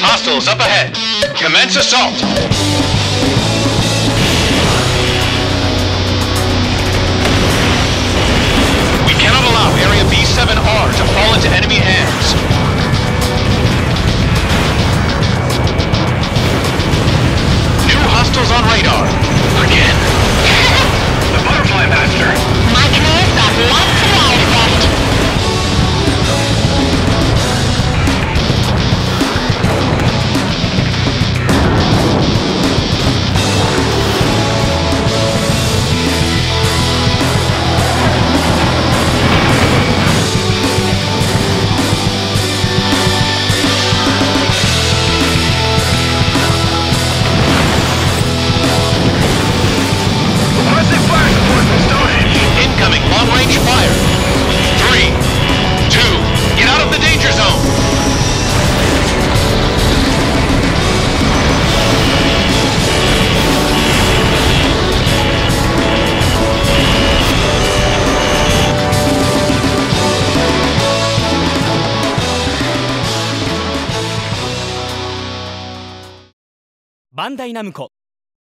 Hostiles up ahead. Commence assault. B7R to fall into enemy hands. New hostiles on radar. Again? The Butterfly Master. My command's got lots of life left.バンダイナムコ。